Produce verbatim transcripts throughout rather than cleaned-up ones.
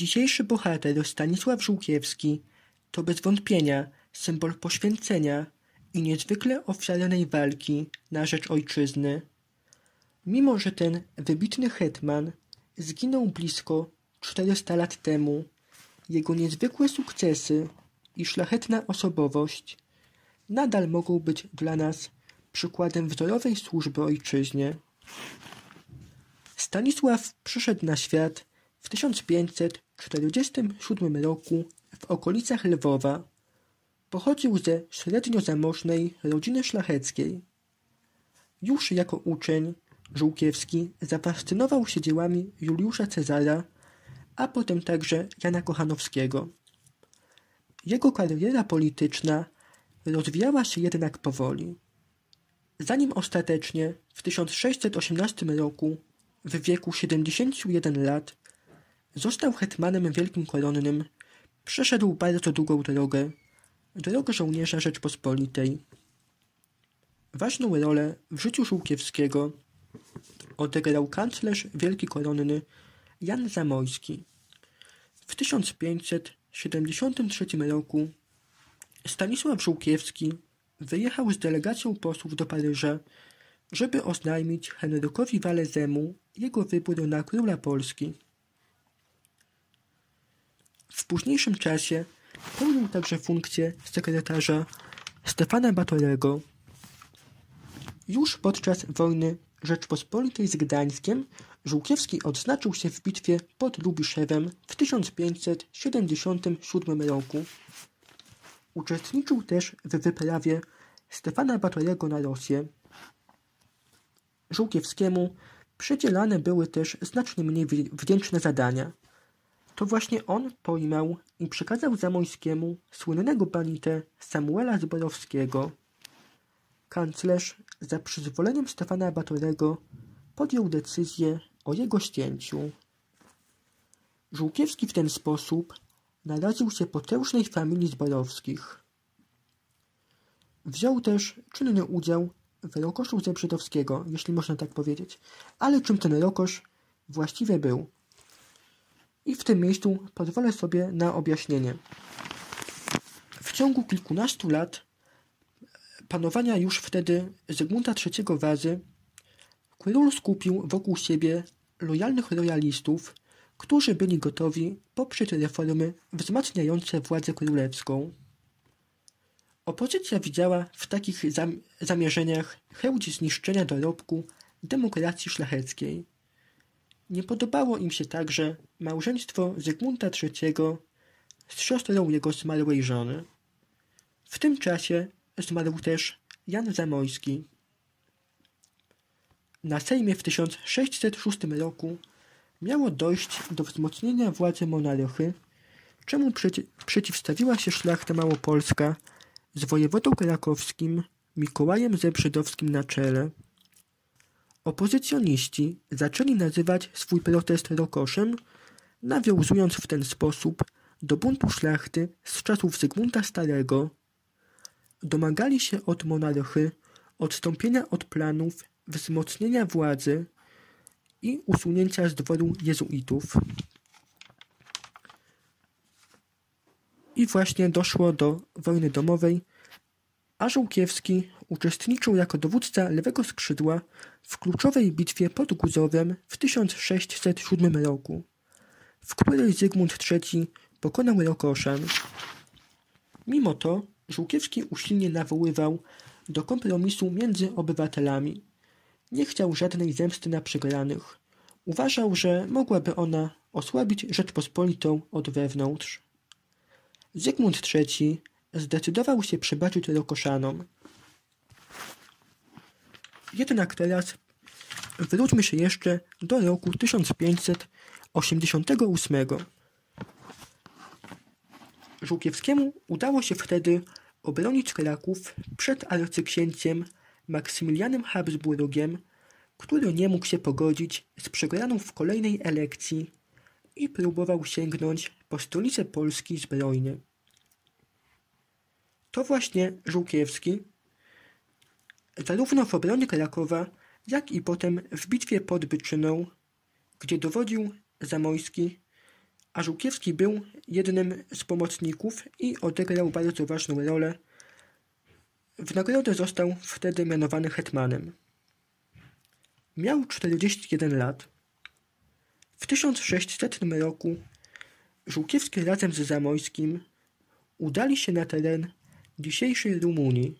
Dzisiejszy bohater Stanisław Żółkiewski to bez wątpienia symbol poświęcenia i niezwykle ofiarnej walki na rzecz ojczyzny. Mimo że ten wybitny hetman zginął blisko czterysta lat temu, jego niezwykłe sukcesy i szlachetna osobowość nadal mogą być dla nas przykładem wzorowej służby ojczyźnie. Stanisław przyszedł na świat w tysiąc pięćset czterdziestym siódmym roku w okolicach Lwowa. Pochodził ze średnio zamożnej rodziny szlacheckiej. Już jako uczeń Żółkiewski zafascynował się dziełami Juliusza Cezara, a potem także Jana Kochanowskiego. Jego kariera polityczna rozwijała się jednak powoli, zanim ostatecznie w tysiąc sześćset osiemnastym roku w wieku siedemdziesięciu jeden lat został hetmanem wielkim koronnym, przeszedł bardzo długą drogę, drogę żołnierza Rzeczpospolitej. Ważną rolę w życiu Żółkiewskiego odegrał kanclerz wielki koronny Jan Zamoyski. W tysiąc pięćset siedemdziesiątym trzecim roku Stanisław Żółkiewski wyjechał z delegacją posłów do Paryża, żeby oznajmić Henrykowi Walezemu jego wybór na króla Polski. W późniejszym czasie pełnił także funkcję sekretarza Stefana Batorego. Już podczas wojny Rzeczpospolitej z Gdańskiem Żółkiewski odznaczył się w bitwie pod Lubiszewem w tysiąc pięćset siedemdziesiątym siódmym roku. Uczestniczył też w wyprawie Stefana Batorego na Rosję. Żółkiewskiemu przydzielane były też znacznie mniej wdzięczne zadania. To właśnie on pojmał i przekazał Zamoyskiemu słynnego banitę Samuela Zborowskiego. Kanclerz za przyzwoleniem Stefana Batorego podjął decyzję o jego ścięciu. Żółkiewski w ten sposób naraził się potężnej familii Zborowskich. Wziął też czynny udział w rokoszu Zebrzydowskiego, jeśli można tak powiedzieć. Ale czym ten rokosz właściwie był? I w tym miejscu pozwolę sobie na objaśnienie. W ciągu kilkunastu lat panowania już wtedy Zygmunta trzeciego Wazy król skupił wokół siebie lojalnych rojalistów, którzy byli gotowi poprzeć reformy wzmacniające władzę królewską. Opozycja widziała w takich zamierzeniach chęć zniszczenia dorobku demokracji szlacheckiej. Nie podobało im się także małżeństwo Zygmunta trzeciego z siostrą jego zmarłej żony. W tym czasie zmarł też Jan Zamoyski. Na Sejmie w tysiąc sześćset szóstym roku miało dojść do wzmocnienia władzy monarchy, czemu przeci przeciwstawiła się szlachta małopolska z wojewodą krakowskim Mikołajem Zebrzydowskim na czele. Opozycjoniści zaczęli nazywać swój protest rokoszem, nawiązując w ten sposób do buntu szlachty z czasów Zygmunta Starego. Domagali się od monarchy odstąpienia od planów wzmocnienia władzy i usunięcia z dworu jezuitów. I właśnie doszło do wojny domowej, a Żółkiewski uczestniczył jako dowódca lewego skrzydła w kluczowej bitwie pod Guzowem w tysiąc sześćset siódmym roku, w której Zygmunt trzeci pokonał rokoszan. Mimo to Żółkiewski usilnie nawoływał do kompromisu między obywatelami. Nie chciał żadnej zemsty na przegranych. Uważał, że mogłaby ona osłabić Rzeczpospolitą od wewnątrz. Zygmunt trzeci zdecydował się przebaczyć rokoszanom. Jednak teraz wróćmy się jeszcze do roku tysiąc pięćset osiemdziesiątego ósmego. Żółkiewskiemu udało się wtedy obronić Kraków przed arcyksięciem Maksymilianem Habsburgiem, który nie mógł się pogodzić z przegraną w kolejnej elekcji i próbował sięgnąć po stolicę Polski zbrojnie. To właśnie Żółkiewski, zarówno w obronie Krakowa, jak i potem w bitwie pod Byczyną, gdzie dowodził Zamoyski, a Żółkiewski był jednym z pomocników i odegrał bardzo ważną rolę. W nagrodę został wtedy mianowany hetmanem. Miał czterdzieści jeden lat. W tysiąc sześćsetnym roku Żółkiewski razem z Zamoyskim udali się na teren dzisiejszej Rumunii,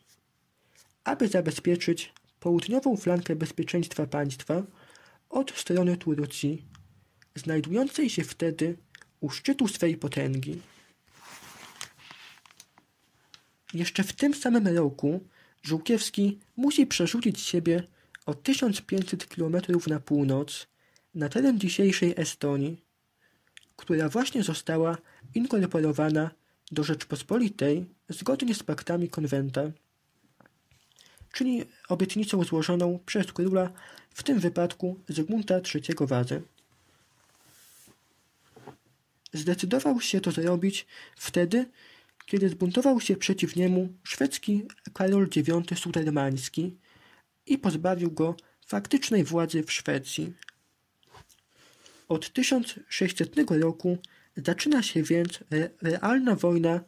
aby zabezpieczyć południową flankę bezpieczeństwa państwa od strony Turcji, znajdującej się wtedy u szczytu swej potęgi. Jeszcze w tym samym roku Żółkiewski musi przerzucić siebie o tysiąc pięćset kilometrów na północ, na teren dzisiejszej Estonii, która właśnie została inkorporowana do Rzeczpospolitej zgodnie z paktami konwenta, czyli obietnicą złożoną przez króla, w tym wypadku Zygmunta trzeciego Wazę. Zdecydował się to zrobić wtedy, kiedy zbuntował się przeciw niemu szwedzki Karol dziewiąty Sudermański i pozbawił go faktycznej władzy w Szwecji. Od tysiąc sześćsetnego roku zaczyna się więc realna wojna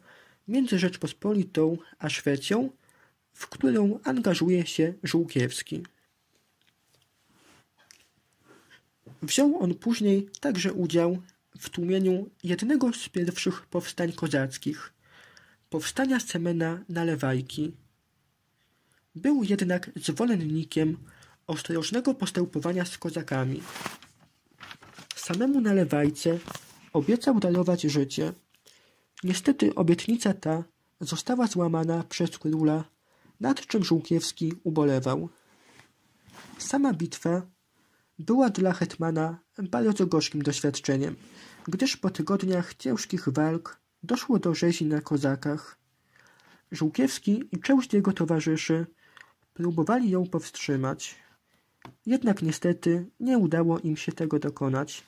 między Rzeczpospolitą a Szwecją, w którą angażuje się Żółkiewski. Wziął on później także udział w tłumieniu jednego z pierwszych powstań kozackich, powstania Semena Nalewajki. Był jednak zwolennikiem ostrożnego postępowania z kozakami. Samemu Nalewajce obiecał darować życie. Niestety obietnica ta została złamana przez króla, nad czym Żółkiewski ubolewał. Sama bitwa była dla hetmana bardzo gorzkim doświadczeniem, gdyż po tygodniach ciężkich walk doszło do rzezi na kozakach. Żółkiewski i część jego towarzyszy próbowali ją powstrzymać, jednak niestety nie udało im się tego dokonać.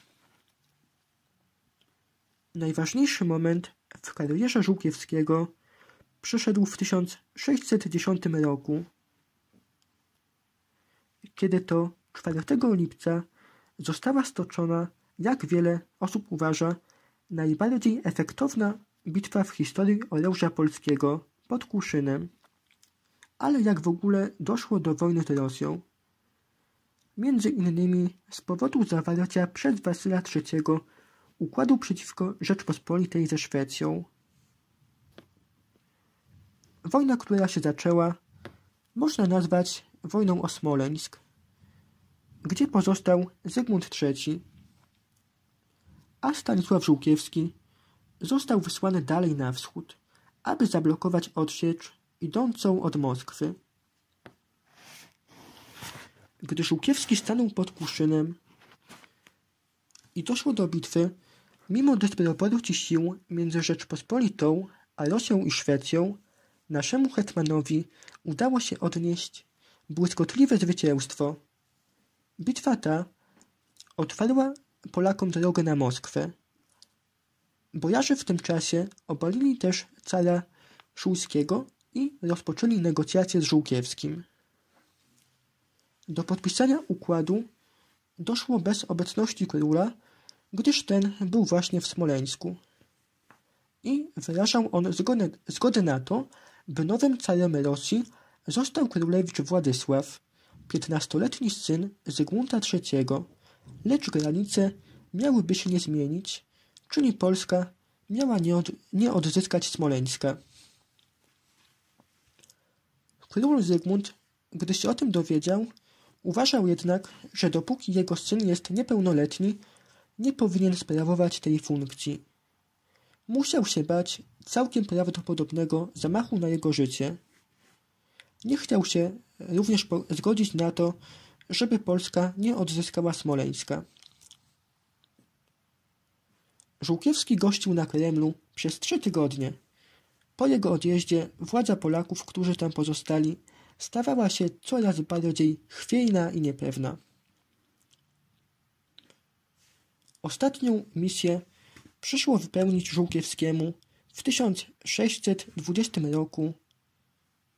Najważniejszy moment w karierze Żółkiewskiego przyszedł w tysiąc sześćset dziesiątym roku, kiedy to czwartego lipca została stoczona, jak wiele osób uważa, najbardziej efektowna bitwa w historii oręża polskiego pod Kuszynem. Ale jak w ogóle doszło do wojny z Rosją? Między innymi z powodu zawarcia przez Wasyla trzeciego układu przeciwko Rzeczpospolitej ze Szwecją. Wojna, która się zaczęła, można nazwać wojną o Smoleńsk, gdzie pozostał Zygmunt trzeci, a Stanisław Żółkiewski został wysłany dalej na wschód, aby zablokować odsiecz idącą od Moskwy. Gdy Żółkiewski stanął pod Kuszynem i doszło do bitwy, mimo dysproporcji sił między Rzeczpospolitą a Rosją i Szwecją, naszemu hetmanowi udało się odnieść błyskotliwe zwycięstwo. Bitwa ta otwarła Polakom drogę na Moskwę. Bojarzy w tym czasie obalili też cara Szujskiego i rozpoczęli negocjacje z Żółkiewskim. Do podpisania układu doszło bez obecności króla, gdyż ten był właśnie w Smoleńsku i wyrażał on zgodę, zgodę na to, by nowym carem Rosji został królewicz Władysław, piętnastoletni syn Zygmunta trzeciego, lecz granice miałyby się nie zmienić, czyli Polska miała nie, od, nie odzyskać Smoleńska. Król Zygmunt, gdy się o tym dowiedział, uważał jednak, że dopóki jego syn jest niepełnoletni, nie powinien sprawować tej funkcji. Musiał się bać całkiem prawdopodobnego zamachu na jego życie. Nie chciał się również zgodzić na to, żeby Polska nie odzyskała Smoleńska. Żółkiewski gościł na Kremlu przez trzy tygodnie. Po jego odjeździe władza Polaków, którzy tam pozostali, stawała się coraz bardziej chwiejna i niepewna. Ostatnią misję przyszło wypełnić Żółkiewskiemu w tysiąc sześćset dwudziestym roku,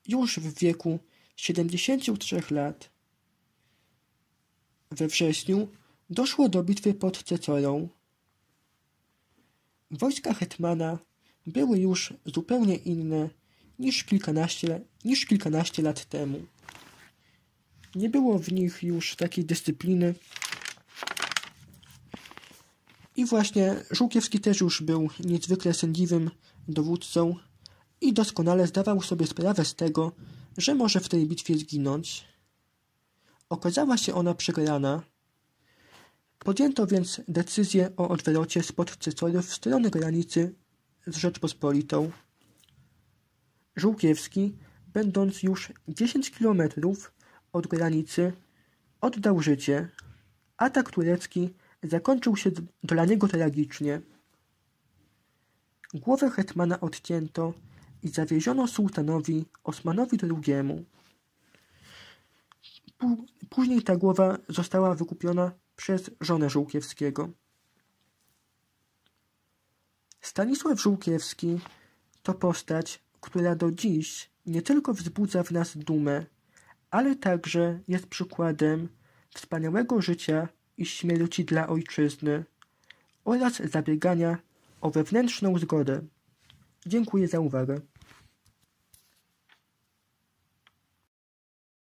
już w wieku siedemdziesięciu trzech lat. We wrześniu doszło do bitwy pod Cecorą. wojska hetmana były już zupełnie inne niż kilkanaście, niż kilkanaście lat temu. Nie było w nich już takiej dyscypliny i właśnie Żółkiewski też już był niezwykle sędziwym dowódcą i doskonale zdawał sobie sprawę z tego, że może w tej bitwie zginąć. Okazała się ona przegrana. Podjęto więc decyzję o odwrocie spod Cecorów w stronę granicy z Rzeczpospolitą. Żółkiewski, będąc już dziesięć kilometrów od granicy, oddał życie. Atak turecki zakończył się dla niego tragicznie. Głowę hetmana odcięto i zawieziono sułtanowi Osmanowi drugiemu. Później ta głowa została wykupiona przez żonę Żółkiewskiego. Stanisław Żółkiewski to postać, która do dziś nie tylko wzbudza w nas dumę, ale także jest przykładem wspaniałego życia i śmierci dla ojczyzny oraz zabiegania o wewnętrzną zgodę. Dziękuję za uwagę.